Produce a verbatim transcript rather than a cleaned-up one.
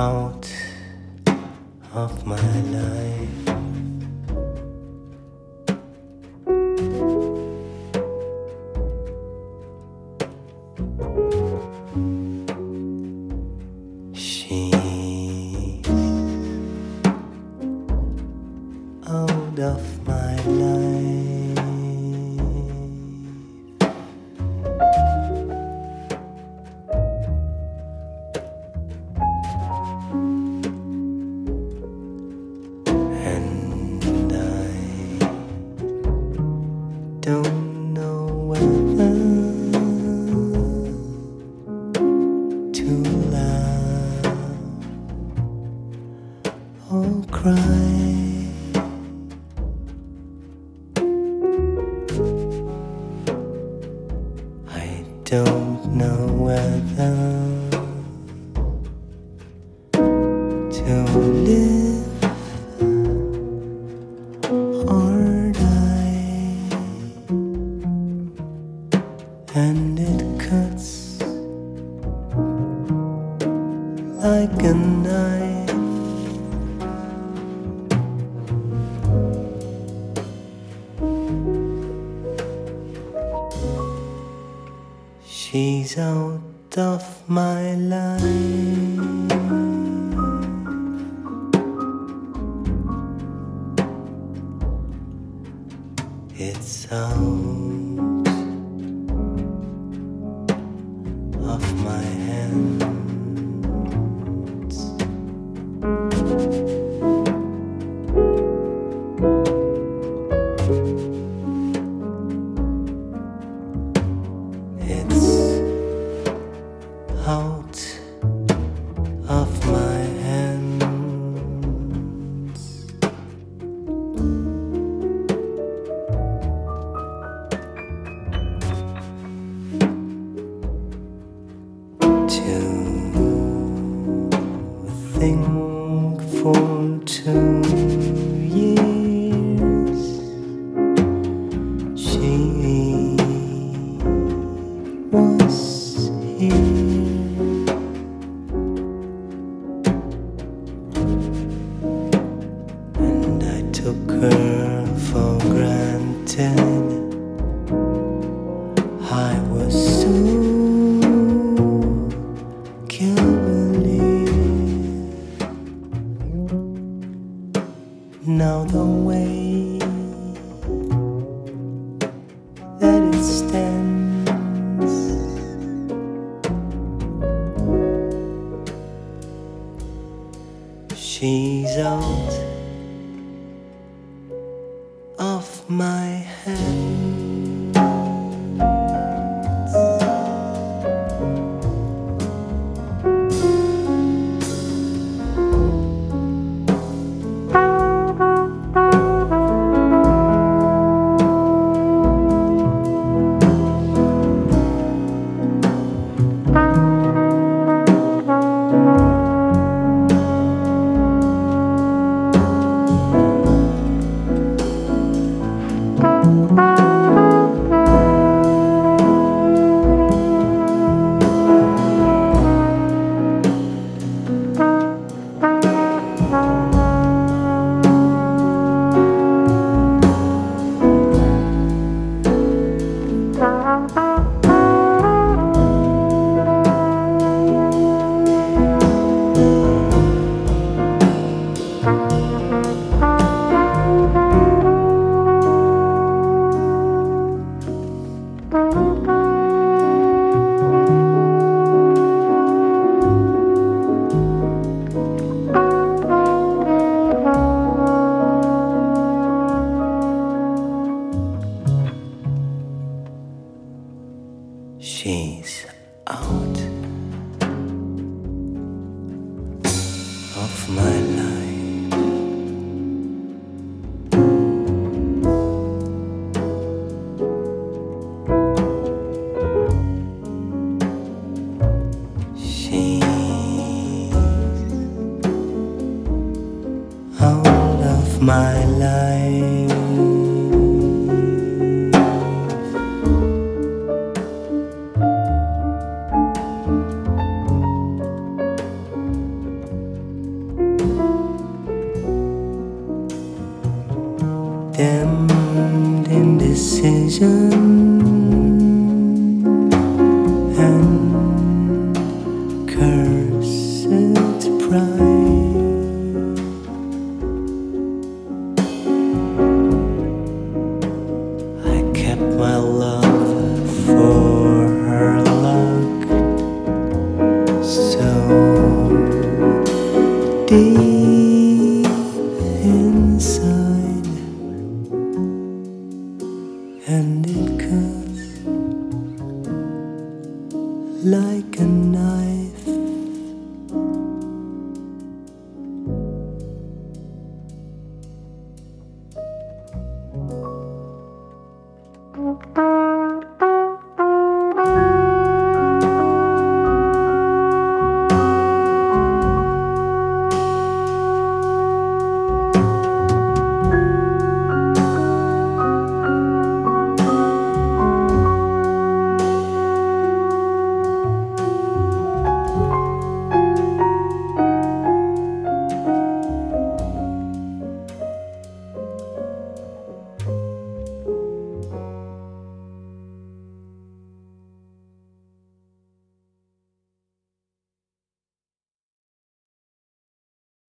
out of my life. She's out of my life. Don't know whether to laugh or cry. I don't know whether to live or and it cuts like a knife. She's out of my life. It's out of my hands. It's out of my hands. Think for two years she was here. And I took her for granted. I was so now the way that it stands, she's out of my hands. She's out of my life. She's out of my life. decision, and cursed pride. I kept my love for her luck so deep inside, and it cuts like a knife.